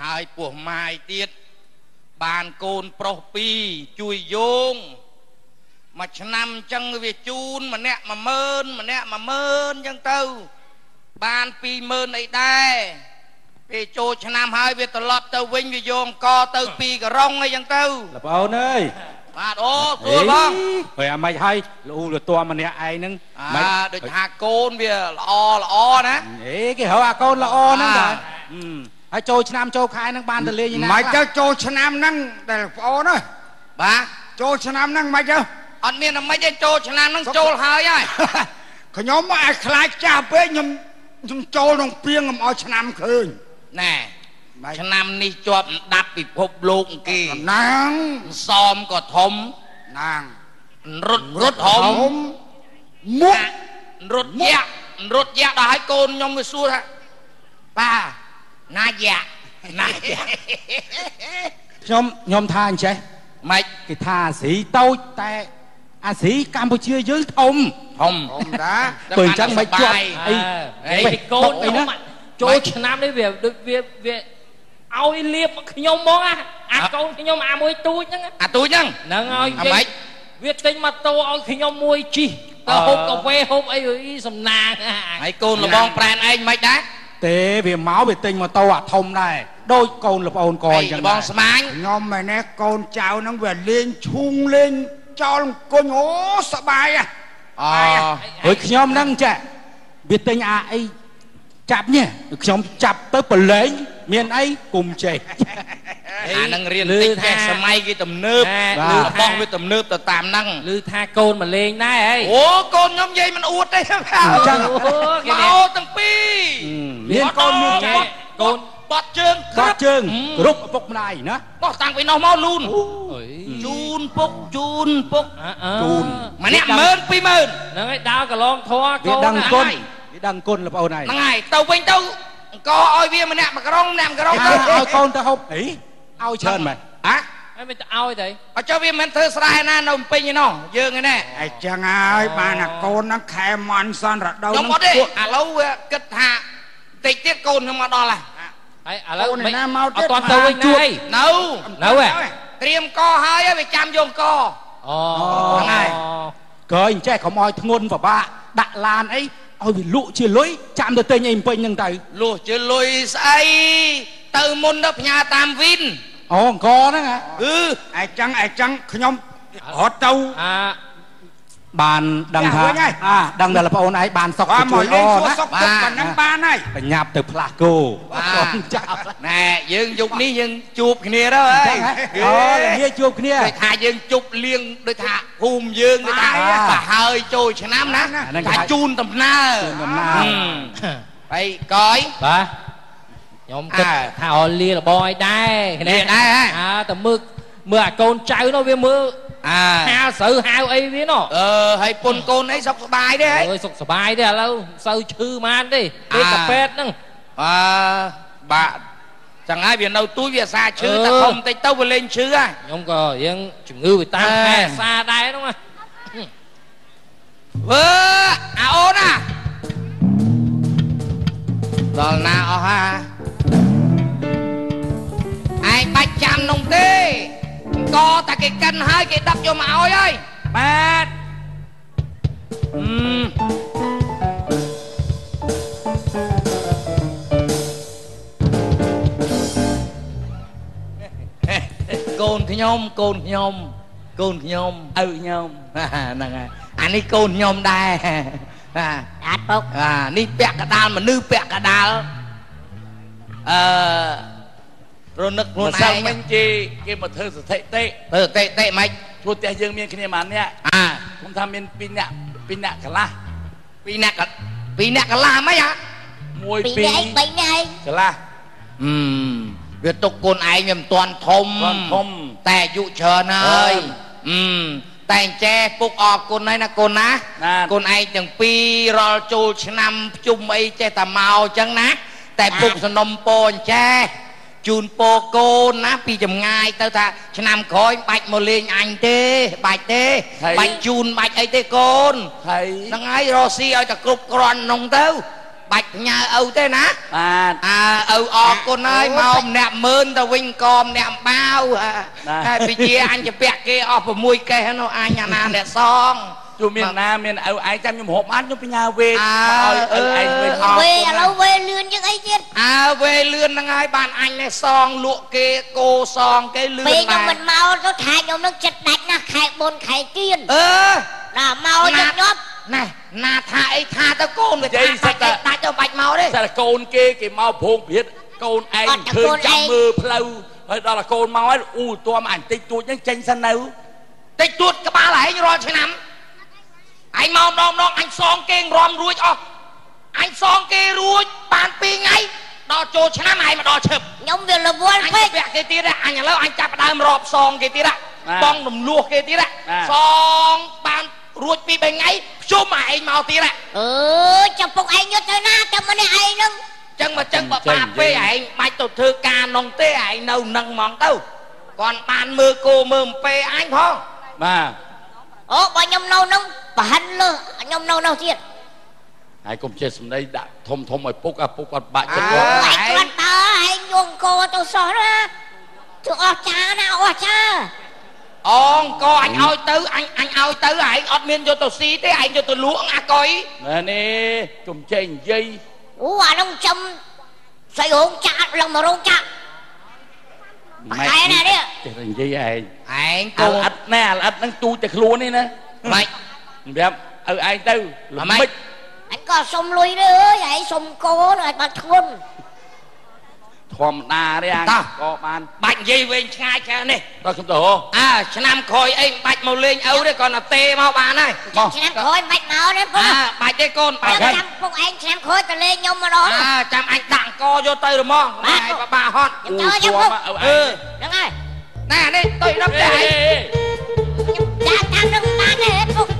hai buộc mai tiết bàn côn propi chui dung mà nằm chân về chun mà nẹt mà mơn chân tâu bàn pi mơn này đây về chùa nằm hai về tờ lọt tờ vinh về dung co tờ pi cả rong này chân tâu lập ơn ơi bà đó tôi bông phải à mày hay lù được to mà nẹt ai nưng mà được hà côn về là o nè ấy cái hậu hà côn là o nè rồi ai chơi nam chơi khai năng ban từ liền như nào mày chơi chơi nam năng để phô nữa bà chơi nam năng mày chơi anh miền là mày chơi chơi nam năng chơi hơi ai cái nhóm mày khai cha bé nhom chơi đồng piêng làm ở nam khơi nè nam ni chơi đập bị phục lụng kì nàng xòm có thom nàng rút thom muốt rút dạ đã hai con nhom người xua ha bàนาเยะยมทานใช่ไหมกิทาสีโต้แต่อาสีกัมพูชียื้อทมนะเปิดจังไม่จบไอ้โกนไอ้นั่นโจชนะได้เวียเอาไอ้เลียบขยมบ้องอ่ะอาโกนขยมอาโมยตู้ยังนั่งเอาไอ้เวียติงมาโตเอาขยมมวยจีตะฮุบตะเวฮุบไอ้สำนางไอ้โกนเราบ้องแปลนไอ้ไม่ได้เต๋เวียนเมาส์เวียนติงมาโตอ่ะทมได้โดยโกนหลบโอนก่อนอย่างไรงอมไอ้เนี่ยโกนเจ้านั่งเวียนเลี้ยงชุ่มเลี้ยงจอลโกนโอ้สบายอ่ะเฮ้ยงอมนั่งเจ้าเวียนติงอ่ะไอ้จับเนี่ยงอมจับตัวเปล่งเมียนไอ้กลุ่มเจ้านั่งเรียนติงแค่สมัยกี่ตำเนิบลือบ้องไปตำเนิบแต่ตามนั่งลือท่าโกนมาเลี้ยงได้ไอ้โอ้โกนงอมยัยมันอวดได้ทั้งเขาเมาตั้งปีเลี้ยงก้อนเลี้ยงก้อนบอดเชิงรูปปุ๊กมาได้นะก็ต่างไปน้องเมาลูนจูนปุ๊กมาเนี่ย10,000 20,000นั่งไอ้ดาวกระลองทอก้อนดังก้นแล้วเอาไหนนั่งไงเต่าเป็นเต่าก็ออยเวียมาเนี่ยมากระรองเนี่ยกระรองเต่าเอาก้อนเต่าหอบไอ้เอาเชิญไหมอะไม่จะเอาไอ้เจ้าเวียมันเธอสลายนะนมปิ้งยังน้องเยอะไงแน่ไอ้เจ้าไงมาหนักโกนนักแคร์มันสันระดับน้องดิอะเราเกิดหาติดเตี้ยโกนขึ้นมาดอเลยไอ้อะเราไม่เอาตอนเตาไว้จุดเน่าเว้ยเตรียมกอหายไปจามโยงกออ๋อไงเกยแจ้ขโมยงนฝาบ้าดักลานไอ้เอาไปลุเชื้อลุยจามตัวเตยยังปิ้งยังไงลุเชื้อลุยไอ้เตยมนดับยาตามวินอ๋อกอนั่นไงไอ้จังขยมหอดเตาบานดังทาดังเดลปอนไอบานสกปรกหมดเลยสกปรกกันน้ำบานไอ้แต่หยาบแต่พลาโก้จับแน่ยังยุบนี้ยังจูบเนี้ยแล้วไอ้เฮียจูบเนี้ยโดยทายังจูบเลี้ยงโดยทาภูมิยังโดยทาป่าเฮยโจยชนะนะทาจูนตำนาไปก้อยยมก็ทาอเลียบอยได้แต่เมื่อโกนใจเนาะเวียมือหาไอ้เวียเนาะให้ปนโกนให้สุขสบายได้ให้สุขสบายได้แล้วเซอชื่อมันได้เป็นกาแฟนั่งบะจังไอ้เวียนเอาตู้เวียซาชื่อแต่ผมแต่เต้าไปเล่นชื่อยมก็ยังจุงเงือไปตามแม่ซาได้ต้องมาเว้อเอาโอนะตอนน่าอ๋อฮะไอ้ไปจำนงเต้ก็แต่กิกันให้กิดับโยมเอาไอ้แปดโกนขยมเอาขยมนั่นไงอันนี้โกนขยมได้อัดปุ๊กนี่แปะกระดานมันนื้อแปะกระดานรนึกรนายมันจีเกมมาเธอสุดเตะไหมรูเตะยังมีคะแนนมันเนี่ยผมทำเป็นปีนักกะลาไหมอ่ะมวยปีนักกะลาเวียดตกโกนไอ้เนี่ยตอนทมแต่ยุเชิญเลยแต่งแจปุกออกคนไหนนะคนนะคนไอ้จังปีรอจูชนำจุ่มไอ้แจตะเมาจังนะแต่ปุกสนมโปนแจจูนโปโกนะปีจำง่ายเต่าท่าชนำคอยใบโมเลงอันเต้ใบจูนใบไอเต้โกนนั่งไงรอซีเอาจากกรุบกรอนนงเต้า bạch nhà âu thế ná à âu ọt con ơi mau nẹm mơn tao vinh con nẹm bao vì chia anh chỉ bẹt kia ọp vào mùi kê nó ai nhà nào nẹ xongจูเมียนนาเมียนเอาไอ้จำยมหกอันยมปัญญาเวทเออไอ้เวทออกเวเราเวเลื่อนยังไอ้เจ็ดเวเลื่อนยังไงบ้านอันเนี่ยซองลวกเกโกซองเกเลื่อนไปยมมันเมาแล้วถ่ายยมต้องจัดแดกนะไข่บนไข่ตีนน่ะเมาจัดยบน่ะนาทาไอ้ทาตะโกนไปทาตาเจ้าใบเมาดิตะโกนเกเกเมาพงเพียรโกนไอ้เธอจับมือเพลาไอ้ตะโกนเมาไอ้อู้ตัวมันอันติดตัวยังเจนสนุกติดตัวกระบาไหลรอชนะไอ้เมาดองดองไอ้ซองเกงรอมรู้อ๋อไอ้ซองเกรู้ปานปีไงดอโจชนะไหนมาดอเฉิบยมเดือดละวนไอ้เปียกเกตีละไอ้อย่างแล้วไอ้จับดามรอบซองเกตีละบ้องหนุ่มลูกเกตีละซองปานรู้ปีไปไงชุ่มไอ้เมาตีละจับปุกไอ้ยศเธอหน้าจับมันไอ้นึงจังมาจังมาปาเป้ไอ้ไม่ตดเธอการนองเต้ไอ้นาวนังมองเต้าก่อนปานมือโกมือเป้ไอ้พ่อมาโอ้ไปยมนาวนึงbà hắn lơ nhom nâu nâu thiệt ai cũng chết xuống đây đã thông thông mày púc à bà chết rồi anh quan tớ anh nhung cô tôi xóa ra thưa o cha nào o cha ông cô anh ao tứ anh ao tứ anh ọt miên cho tôi xí thế anh cho tôi luống à coi nè nè cùng chơi dây ủa đông châm xoay hôn cha lòng mà hôn cha mày này đấy chơi thành dây này anh cô ắt nè ắt đang tu chạy lúa này nè màyแบบไอ้เต้าหรือไม่ไอ้ก็สมลุยเด้อไอ้สมโก้หน่อยมาทุนทอมตาได้ยังก็มันบัดยีเวงชายแค่นี้เราสมโตชนะคอยไอ้บัดมาเลี้ยงเอาได้ก่อนเตะมาบ้านได้ชนะคอยบัดมาได้ปุ๊บบัดได้ก้นบัดจำพวกไอ้ชนะคอยแต่เลี้ยงยมมาโดนจำไอ้ต่างกอโยเตอร์มองไอ้บ้าฮอตอู้ชัวร์มายังไงน่านี่ตัวน้ำใจจะทำน้ำตาได้ปุ๊บ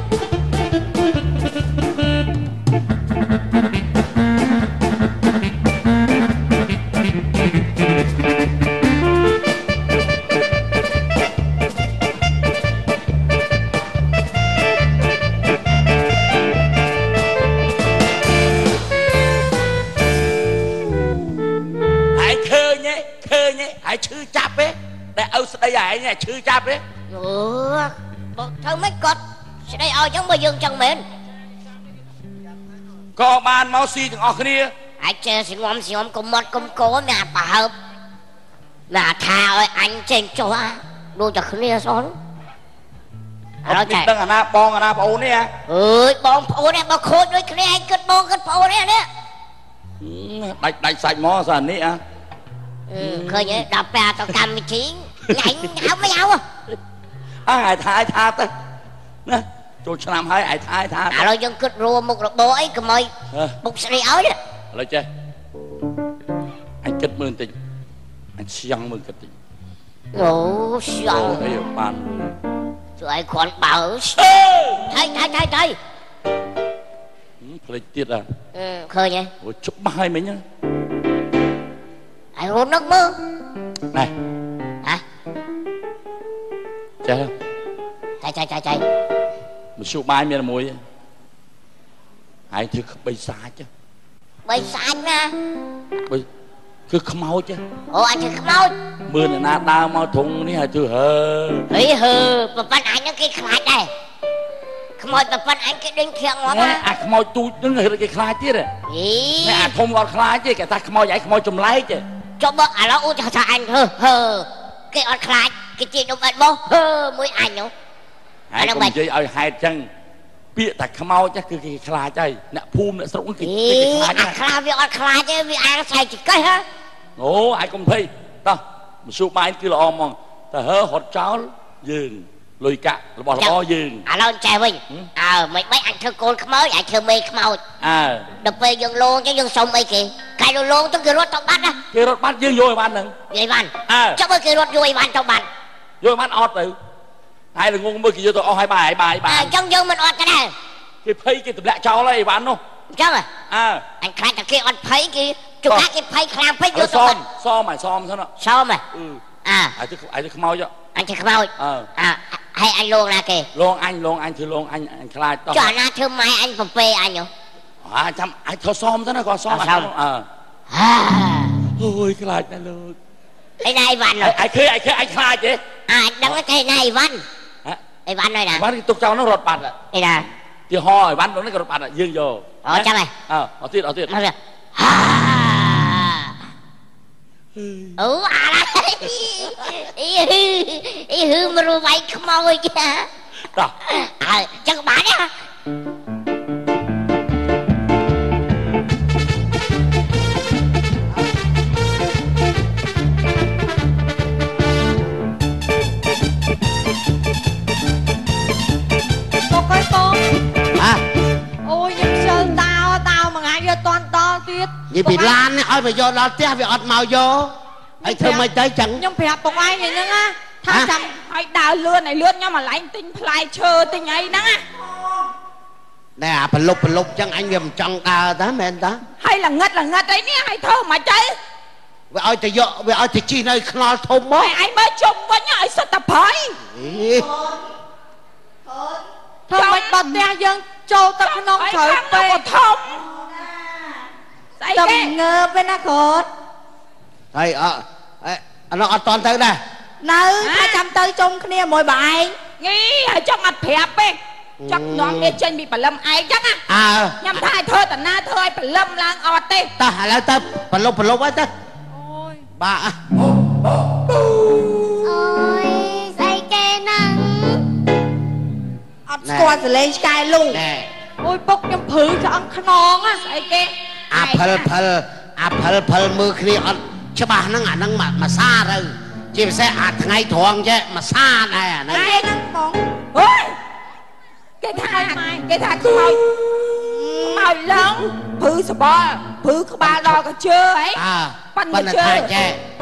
ชื่อจับเลยบอกเธอไม่กดจะได้เอาจังมายืนจังเหม็นก็บานเมาซีถึงออกนี่ไอ้เจอสิงอมกุมมดกุมโก้หน้าป่าเฮิบหน้าทาไอ้เจนจัวดูจากนี่ซ้อนเราใจตั้งหน้าปองหน้าปูนี่ปองปูนี่มาโคตรด้วยนี่ไอ้กึดปองกึดปูนี่เนี่ยได้ใส่หม้อสันนี่อ่ะเคยเนี่ยดับแปรต่อกรรมไม่ทิ้งไงเอาไม่เอาอ่ะไอ้ทายทาตึ๊กนะโจชนามให้ไอ้ทายทาเรายังกึดรัวมุกระโบไอ้กระมอยบุกใส่เอาเนี่ยอะไรเจ๊ไอ้กึดมือติงไอ้เชียงมือกึดติงโอ้เชียงไอ้ปานตัวไอ้ขวัญเบาไทยเพลย์ติดอ่ะเคยไงโอ้ชุบมาให้ไหมเนี่ยไอ้รู้นักมือไหนใจใจมันชูไม้เมียนมวยไอ้ที่ใบสาจ้ะใบสานะใบคือขมเอาจ้ะโอ้ไอ้ที่ขมเอามือหน้าตาเมาถุงนี่ไอ้ที่เฮ้อปัจจุบันไอ้ยังกินขลาดได้ขมเอาปัจจุบันไอ้กินดึงเขียงออกมาไอ้ขมเอาตูดนึกเห็นกินขลาดที่เลยไอ้ทงเราขลาดที่แกตาขมเอาใหญ่ขมเอาจุ่มไล่จ้ะจบบ่ไอ้เราอุ้ยจะไอ้เฮ้อแกอดขลาดcái chị nó bận bố mũi anh nhổ anh nó bận chơi ở hai chân bịa tạc khăm ao chắc cái khla chơi nè phun nè súng cái khla việc khla chơi việc ai nó xài chỉ cái hả ngố ai cũng thấy ta một số bài cứ lo mong ta hớ hột cháo dừng lùi cả bỏ lo dừng à lo chơi với mấy anh thưa cô khăm ao vậy thưa mi khăm ao đập về dừng luôn chứ dừng xong mấy kì cái luôn luôn tôi kêu rốt trong bát á kêu rốt bát dừng vô bàn nè vậy bàn chắc mới kêu rốt vô bàn trong bàn vô mắt ọt rồi hai là ngon mơ kì vô tôi ọt hai bài trong dương mình ọt cái này cái phây kia tụi lạ cháu lấy bán không chắc rồi anh khai thật kia ọt phây kia chụp hát cái phây khám phây vô tôi xóm sao nó xóm rồi ai thức mau cho anh thức mau hay anh luôn ra kìa luôn anh thì luôn anh khai cho chọn ra thương mai anh phòng phê anh nhỉ จำเขาซ้อมซะนะก่อนซ้อมโอ้ยคลาดนะลูกไอ้นายวันเหรอไอ้คลาดจีดังว่าไอ้นายวันไอ้วันเลยนะวันตุกเจ้าน้องรถปัดอ่ะไอ้นะที่ห่อไอ้วันตรงนั้นรถปัดอ่ะยืนโยอ๋อจำไหมเอาที่เอาที่มาเลยโอ้อะไรไอ้ฮือมารู้ไว้ขโมยจ้ะจังหวะเนี้ยยี่ปีล้านเนี่ยเอาไปโยนเราเตี้ยไปอดเมาโยไอ้เธอไม่ใจจังยังเพียบตรงไอ้เนี่ยนึงอ่ะถ้าจังไอ้ดาวเลื่อนไอ้เลื่อนเนี่ยมาไล่ติงพลายเชอติงไอ้นั่งอ่ะเนี่ยปลุกจังไอ้เงียบจังตาตาแม่ตาให้หลังเงิดไอ้เนี่ยไอ้เธอไม่ใจไปเอาจะโยไปเอาจะจีนไอ้คลอทมไอ้ไอ้ไม่ชมวันเนี่ยไอ้สตาร์พอยทำไมบัดเนี่ยยังโจตะพนมเฉยไปตบเงือบไปนะโคตรไอ้เราอดตอนเตยได้เนื้อถ้าจำเตยจงเนี้ยมวยบ่ายงี้ไอ้จังอัดแผลไปจักน้องเอเจนมีปลาลำไอ้จังอ่ะย้ำท้ายเธอแต่หน้าเธอไอ้ปลาลำล้างออดเตยตาหาแล้วเตยปลาลบไว้เตยบ้าโอ้ยใส่แกนังอัดกวนเสลยกายลุงโอ้ยปุ๊กยังผือจะอังขนองอ่ะใส่แกอาเพลมือคลีออนฉบับนั่งอ่ะนั่งมาซาเลยจีบเสอาทไงทองเจ้มาซาได้อ่ะนั่งมองเฮ้ยแกทาขมายล้งพื้นสบายพื้นขบาลอยก็เชยปั้นมาเชย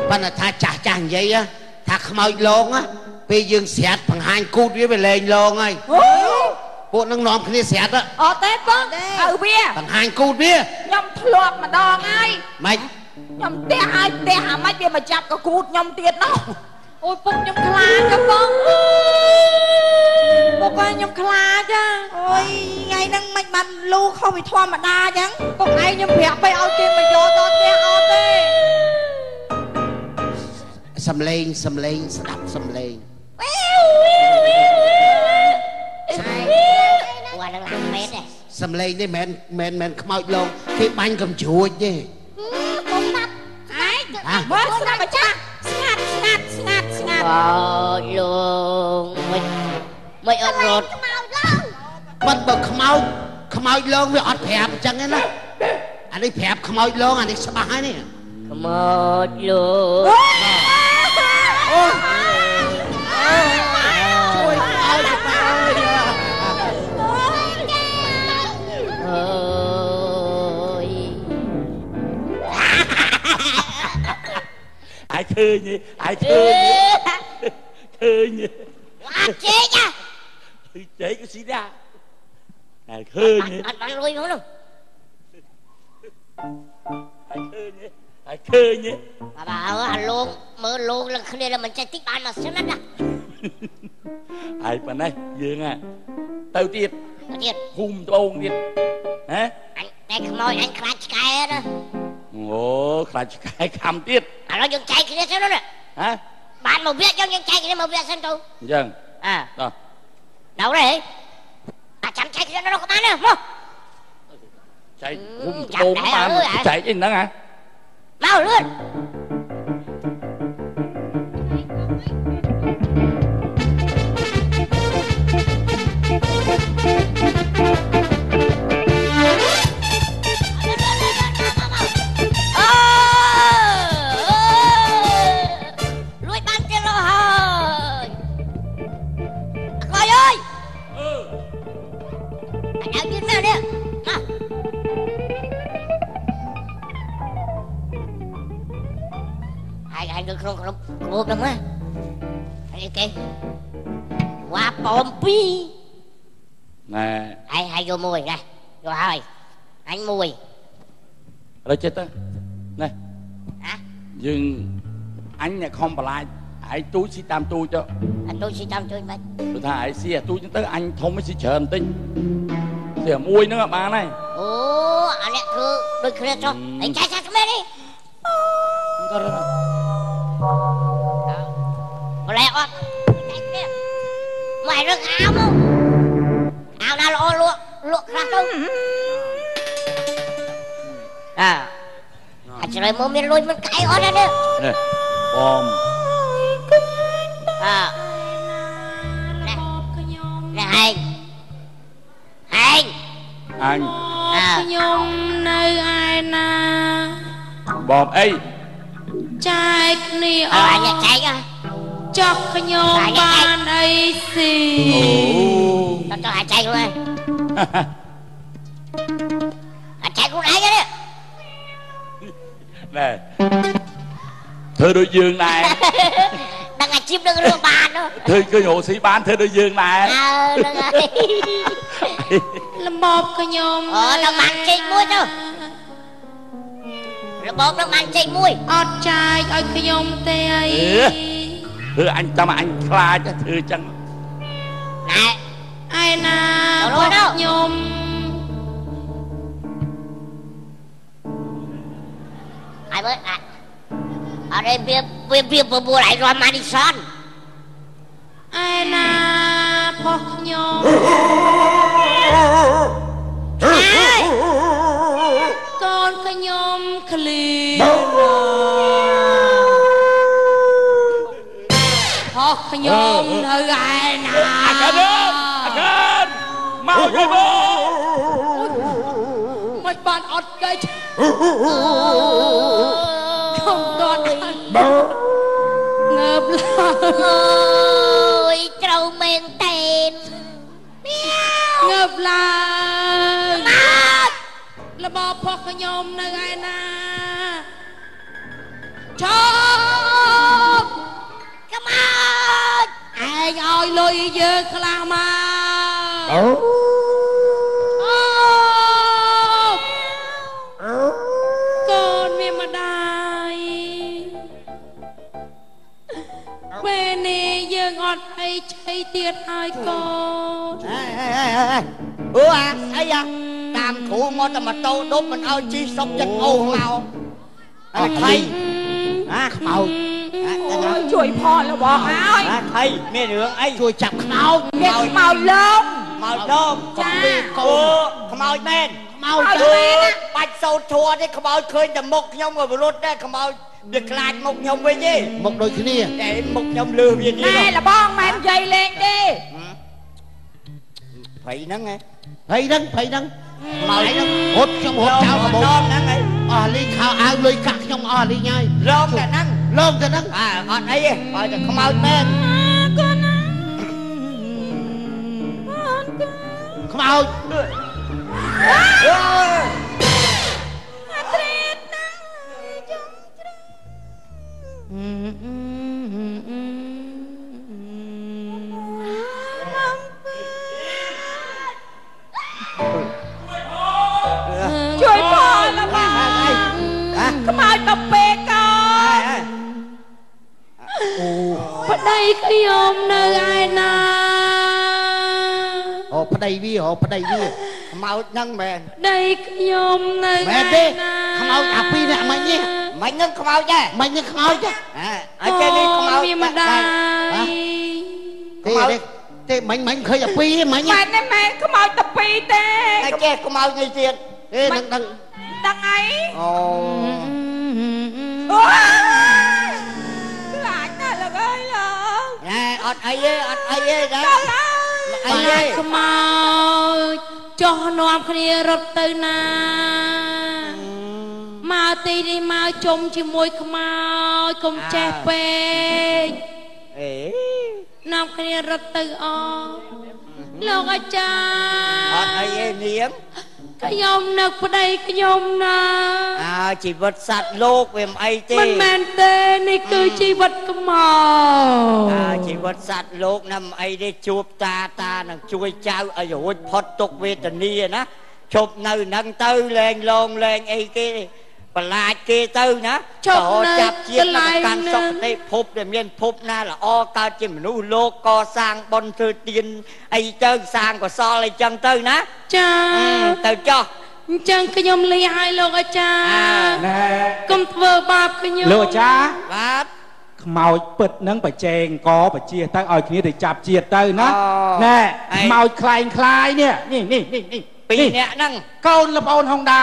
ปั้นมาทาจ่าอย่างเงี้ยทาขมายล้งอ่ะไปยืนเสียดผังหางกูด้วยไปเลยล้งไงพวกน้องๆคนนี้เสียดอ่ะอ๋อเต้ปะเอาเบี้ยต่างหางกูเบี้ยยอมทลวดมาดองไงไม่ยอมเตะไอเตะหาไม่เดี๋ยวมาจับก็กูยอมเตียนเนาะโอ้ยปุ๊กยอมคลาจ้ะปุ๊กปุ๊กก็ยอมคลาจ้ะโอ้ยไงนั่งมันลูกเข้าไปทอมาดาจังปุ๊กไงยอมเพียกไปเอาเตียนมาโยนเตียนเอาเตะสำเลงสดับสำเลงสำเร็จนี่แมนขมอยลงที่บ้านกำจุดนี่ผมนับไอ้บ้านสนับจ้าสงัดโอ้ลงไม่อดรถบ้านบอกขมอยลงไม่อดแผลจังไงนะอันนี้แผลขมอยลงอันนี้สบายนี่ขมอยลงไอ้คืนนี่ว่าเจ๊จ้ะเจ๊ก็สีดาไอ้คืนนี่มันรวยมั้งลูกไอ้คืนนี่บ้าเหรอลูกมือลูกแล้วคืนนี้แล้วมันจะติดบ้านมาซะนั่นน่ะไอ้ปะเนี่ยยืนอ่ะเตาตีดคุมโตงตีดฮะไอ้ขโมยไอ้คลาสไก่เนาะโอ้คลาสไก่คำตีดเรายังใจกันได้ซะนั่นน่ะฮะบ้านมาเบี้ยยังใจกันได้มาเบี้ยเส้นตูยังเดาเลยจำใจกันได้เราเข้ามาเนี่ยมั้งใจหุ่มโตมาใจจริงนะฮะเมาเลื่อนรูปลงมาไอ้เก๋ว่าปอมปีน่ะไอ้โยมวยไงโยหายไอ้มวยเราเจ็ดตั้งนี่ฮะยึงอันเนี่ยคอมปลายไอ้ตู้สีตามตู้เจ้าไอ้ตู้สีตามตู้ไหมสุดท้ายไอ้เสียตู้จนตั้งอันทงไม่สิเฉิมติ้งเสียมวยนึกออกมาไง 오, 아니 너 그랬죠? 자자 스멜이. 몰래 온. Mày rực áo không? Áo nào lo luộc, luộc ra không? À, anh trời mưa miền lui mình cãi ở đây nữa. Này, bom. À, này, này anh, anh. À. Bom ấy. Trái này. À, nhà trái à.จับขยงบานไอซีต้องหายใจด้วยหายใจกูไหนกันเนี่ยนี่เธอโดยยืงนายดังอาชีพดังเรื่องบานเนาะเธอขยงสีบานเธอโดยยืงนายลำบากขยงลำบากจริงมุ้ยเจ้าลำบากลำบากจริงมุ้ยอดใจไอขยงเตยเธออันตามอันคลาจะถือจังไหนไอ้นาบอกยมไอ้เบิร์ดอะไรเบียบบัวไหลรอมาดิซอนไอ้นาบอกยมก่อนขยมคลีขยมเธอไงนะอาจารย์อาจารย์มาขยมไม่บานอดใจคงตอนนั้นเงือบเลยเจ้าเมนเต็นเงือบเลยระบอบพกขยมเธอไงนะชอบก็มาไอ้ยอยลอยเยอะคลามาก่อนเมียมาได้เวนีเยอะงอดไอ้ใช้เตียนไอ้ก่อนไอ้ยังตามขู่มอแต่มาโตดบมันเอาจีสบจัดโอ้เมาไทยเมาช่วยพ่อแล้วบอกเอาไอ้เมียเหลืองไอ้ช่วยจับเขาเด็กเมาเลิกเมาเลิกจ้าโอ้ขมาวแม่นขมาวเจอปัดโซทัวร์ที่ขมาวเคยแต่มกยมกับรถได้ขมาวเด็กลาดมกยมไว้ดิมกโดยที่นี่แต่มกยมลืมอย่างนี้แม่ละบ้องแม่ใหญ่แรงดิไผ่นั่งไงไผ่นั่งเมาไอ้นั่งหดยมหดเจ้าขมาวนั่งไงอ๋อลีข้าวเอาเลยกักยมอ๋อลีไงเลิกแต่นั่งเริ่มจะนั่งอ่อนไอ้ปล่อยจะขมาวแม่นขมาวช่วยพ่อละบ้างขมาวตบเปกาพระใดขยมเนยไอนาโอ้พระใดวี่โอ้พระใดวี่เมานั่งแมนพระใดขยมเนยไอนาขมาวอาปีเนี่ยมันเนี่ยมันยังขมาวจ้ะมันยังขมาวจ้ะไอ้เจนี่ขมาวมีมาได้ขมาวเต้มันเคยอาปีมันเนี่ยมันเนี่ยแม่ขมาวตะปีเต้ไอ้เจขมาวในเสียนเอ้ดังไงโอ้อดไอ้เย่อดไอ้เย่นะไอ้เย่ขมาวจอหนอมคดีรถตื่นนามาตีได้มาจมชิมวยขมาวกลมแจกเปย์นอมคดีรถตื่นออกเราก็จ้าอดไอ้เย่เนี้ยขยมนักประเดี๋ยวขยมนะชีวิตสัตว์โลกเวมไอเจมันแมนเตนี่คือชีวิตขมาวชีวิตสัตว์โลกนำไอได้จูบตาหนังช่วยเจ้าอายุพอดตกเวทนีนะชมเนื้อหนังเต้าแรงลงแรงไอเกประหลาดเกเต้านะต่อจับเจี๊ยบมาการสอบในพบเมียนพบน่าละออกาจิมนุโลกก่อสร้างบนเธอเตียนไอเจ้าสร้างก่อซอไอจังเต้านะจ้าเต้าจ้า จังขยมเลยหายโลกอาจารย์กมเทอบาปขยมโลกอาจารย์บาปเมาเปิดนั่งไปเจงกอไปเจียตั้งเอาทีนี้เดี๋ยวจับเจียตั้งนะแน่เมาคลายคลายเนี่ยนี่ปีนี้นั่งเกาลำโอนฮองดา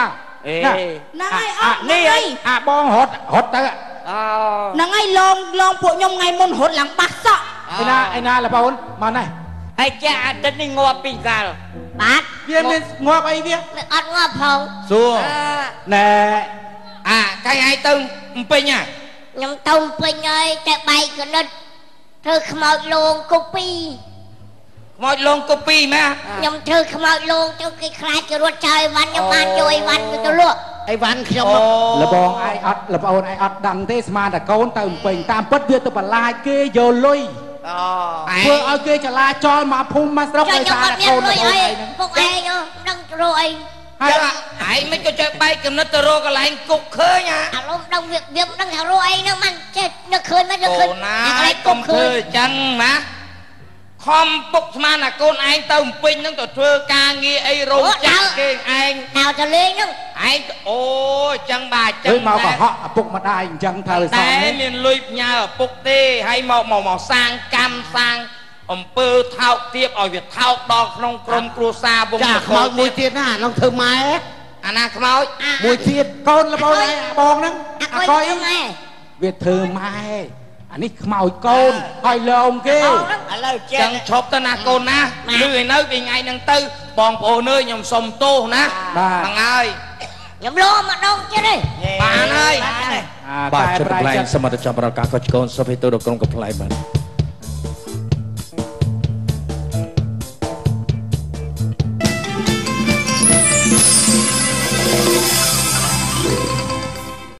น่ะนั่งไอ้อ่ะนี่ไอ้อ่ะบองหดตั้งนั่งไอ้ลองพวกยมไงมนหดหลังปักซะไอ้นาลำโอนมาไหนไอ้แกอาจจะนี่งอปีกาลบาดเบี้ยมันงอไปเบี้ยอัดงอเผาซัวแน่อ่ะใครไอ้ตึงปีนี้ยังต้องไปไงแต่ใบกระดิ่งเธอขโมยลงกุปีขโมยลงกุปีไหมยังเธอขโมยลงเจ้าคล้ายจะรวดใจวันยังมันโยยวันก็จะลวกไอ้วันขยมระบองไออัดระบองไออัดดังเทศมาแต่เขาต้องไปตามพัดเดือดตะบันลายเกยโยลุยเพื่อเอาเกยจะลาจอยมาพุ่มมาสระไปตาแต่เขาต้องไปพวกไอ้เนาะดังรวยไอ้ไม่ก็จะไปกับนัตโรก็ไล่กุกเคยไงอารมณ์ดังเวียบดังหาโรไอ้นั่งมันเจ็ดนักเคยมันนักเคยอะไรกุกเคยจังนะคอมปุกมาหนักโกนไอ้เติมปิ้งนั่งตัวเธอกางเงี้ยไอ้โรจังเก่งไอ้ดาวจะเลี้ยงนั่งไอ้โอ้จังบ่ายจังเมากับเขาปุกมาได้จังทะเลสาบแต่เมียนลุยเงาปุกเต้ให้เมาสร้างกรรมสร้างอมเปิลเท้าเทียบเอาเวียดเท้าดอกน้องกรมครูซาบงจากเขามวยเทียนน่ะน้องเธอไหมอันนั้นเขามวยเทียนก้นระเบิดอะไรบองนั่งคอยยังไงเวียดเธอไหมอันนี้เมาก้นคอยลงเกลจังชอบตะนาก้นนะเรื่อยเนื้อเป็นไงนั่งตื้อบองโผล่เนื้อยำสมโตนะบังเอ้ยยำโลมาดองเจ้าดิบ้านเอ้ยบาดเจ็บแรงสมรรถจำประการก็จะก้นสะเพดตัวดอกกลมกับพลายมัน